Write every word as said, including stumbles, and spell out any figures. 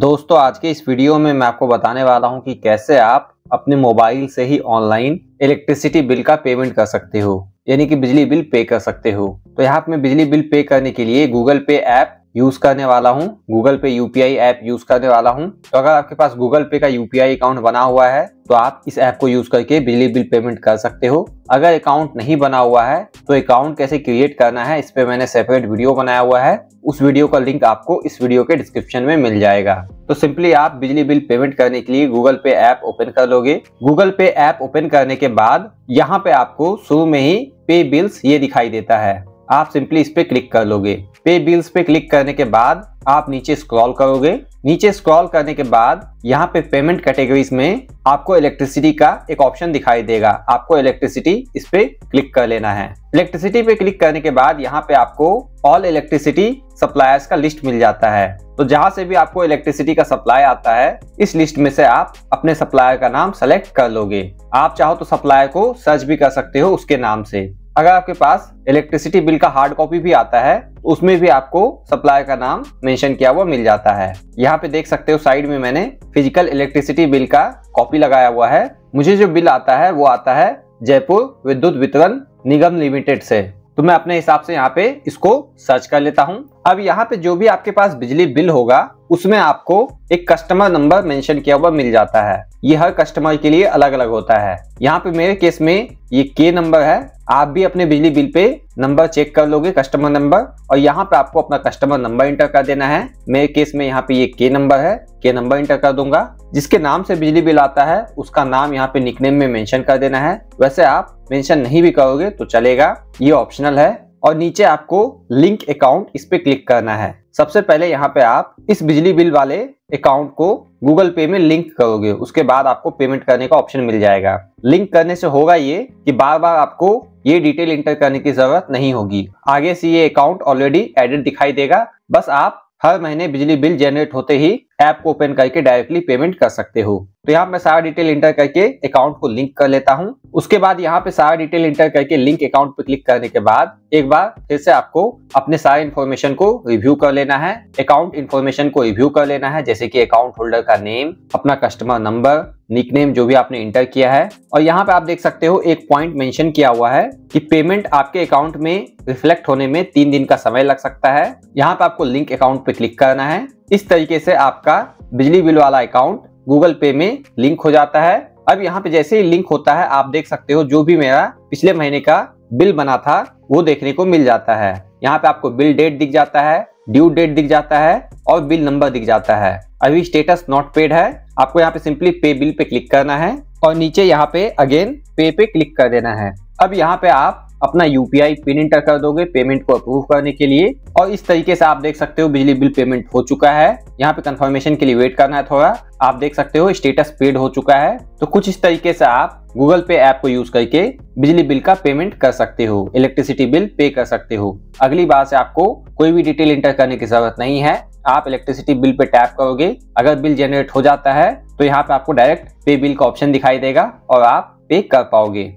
दोस्तों आज के इस वीडियो में मैं आपको बताने वाला हूं कि कैसे आप अपने मोबाइल से ही ऑनलाइन इलेक्ट्रिसिटी बिल का पेमेंट कर सकते हो, यानी कि बिजली बिल पे कर सकते हो। तो यहाँ पे मैं बिजली बिल पे करने के लिए गूगल पे ऐप यूज करने वाला हूँ, गूगल पे यूपीआई ऐप यूज करने वाला हूँ। तो अगर आपके पास गूगल पे का यूपीआई अकाउंट बना हुआ है तो आप इस ऐप को यूज करके बिजली बिल पेमेंट कर सकते हो। अगर अकाउंट नहीं बना हुआ है तो अकाउंट कैसे क्रिएट करना है इस पे मैंने सेपरेट वीडियो बनाया हुआ है, उस वीडियो का लिंक आपको इस वीडियो के डिस्क्रिप्शन में मिल जाएगा। तो सिंपली आप बिजली बिल पेमेंट करने के लिए गूगल पे ऐप ओपन कर लोगे। गूगल पे ऐप ओपन करने के बाद यहाँ पे आपको शुरू में ही पे बिल्स ये दिखाई देता है, आप सिंपली इस पे क्लिक कर लोगे। पे बिल्स पे क्लिक करने के बाद आप नीचे स्क्रॉल करोगे, नीचे स्क्रॉल करने के बाद यहाँ पे पेमेंट कैटेगरीज में आपको इलेक्ट्रिसिटी का एक ऑप्शन दिखाई देगा, आपको इलेक्ट्रिसिटी इस पे क्लिक कर लेना है। इलेक्ट्रिसिटी पे क्लिक करने के बाद यहाँ पे आपको ऑल इलेक्ट्रिसिटी सप्लायर्स का लिस्ट मिल जाता है। तो जहाँ से भी आपको इलेक्ट्रिसिटी का सप्लाई आता है इस लिस्ट में से आप अपने सप्लायर का नाम सेलेक्ट कर लोगे। आप चाहो तो सप्लायर को सर्च भी कर सकते हो उसके नाम से। अगर आपके पास इलेक्ट्रिसिटी बिल का हार्ड कॉपी भी आता है उसमें भी आपको सप्लायर का नाम मेंशन किया हुआ मिल जाता है। यहाँ पे देख सकते हो साइड में मैंने फिजिकल इलेक्ट्रिसिटी बिल का कॉपी लगाया हुआ है। मुझे जो बिल आता है वो आता है जयपुर विद्युत वितरण निगम लिमिटेड से। तो मैं अपने हिसाब से यहाँ पे इसको सर्च कर लेता हूँ। अब यहाँ पे जो भी आपके पास बिजली बिल होगा उसमें आपको एक कस्टमर नंबर मेंशन किया हुआ मिल जाता है। ये हर कस्टमर के लिए अलग अलग होता है। यहाँ पे मेरे केस में ये के नंबर है। आप भी अपने बिजली बिल पे नंबर चेक कर लोगे, कस्टमर नंबर, और यहाँ पे आपको अपना कस्टमर नंबर इंटर कर देना है। मेरे केस में यहाँ पे ये के नंबर है, के नंबर इंटर कर दूंगा। जिसके नाम से बिजली बिल आता है उसका नाम यहाँ पे निकनेम में मेंशन कर देना है। वैसे आप मेंशन नहीं भी करोगे तो चलेगा, ये ऑप्शनल है। और नीचे आपको लिंक अकाउंट इस पे क्लिक करना है। सबसे पहले यहाँ पे आप इस बिजली बिल वाले अकाउंट को गूगल पे में लिंक करोगे, उसके बाद आपको पेमेंट करने का ऑप्शन मिल जाएगा। लिंक करने से होगा ये कि बार बार आपको ये डिटेल इंटर करने की जरूरत नहीं होगी। आगे से ये अकाउंट ऑलरेडी एडेड दिखाई देगा। बस आप हर महीने बिजली बिल जनरेट होते ही ऐप को ओपन करके डायरेक्टली पेमेंट कर सकते हो। तो यहाँ मैं सारा डिटेल इंटर करके अकाउंट को लिंक कर लेता हूँ। उसके बाद यहाँ पे सारा डिटेल इंटर करके लिंक अकाउंट पे क्लिक करने के बाद एक बार फिर से आपको अपने सारे इन्फॉर्मेशन को रिव्यू कर लेना है, अकाउंट इन्फॉर्मेशन को रिव्यू कर लेना है, जैसे कि अकाउंट होल्डर का नेम, अपना कस्टमर नंबर, निकनेम जो भी आपने इंटर किया है। और यहाँ पे आप देख सकते हो एक पॉइंट मेंशन किया हुआ है कि पेमेंट आपके अकाउंट में रिफ्लेक्ट होने में तीन दिन का समय लग सकता है। यहाँ पे आपको लिंक अकाउंट पे क्लिक करना है। इस तरीके से आपका बिजली बिल वाला अकाउंट गूगल पे में लिंक हो जाता है। अब यहाँ पे जैसे ही लिंक होता है आप देख सकते हो जो भी मेरा पिछले महीने का बिल बना था वो देखने को मिल जाता है। यहाँ पे आपको बिल डेट दिख जाता है, ड्यू डेट दिख जाता है और बिल नंबर दिख जाता है। अभी स्टेटस नॉट पेड है। आपको यहाँ पे सिंपली पे बिल पे क्लिक करना है और नीचे यहाँ पे अगेन पे पे क्लिक कर देना है। अब यहाँ पे आप अपना यूपीआई पिन इंटर कर दोगे पेमेंट को अप्रूव करने के लिए। और इस तरीके से आप देख सकते हो बिजली बिल पेमेंट हो चुका है। यहाँ पे कंफर्मेशन के लिए वेट करना है थोड़ा। आप देख सकते हो स्टेटस पेड हो चुका है। तो कुछ इस तरीके से आप गूगल पे ऐप को यूज करके बिजली बिल का पेमेंट कर सकते हो, इलेक्ट्रिसिटी बिल पे कर सकते हो। अगली बार से आपको कोई भी डिटेल इंटर करने की जरूरत नहीं है। आप इलेक्ट्रिसिटी बिल पे टैप करोगे, अगर बिल जनरेट हो जाता है तो यहाँ पे आपको डायरेक्ट पे बिल का ऑप्शन दिखाई देगा और आप पे कर पाओगे।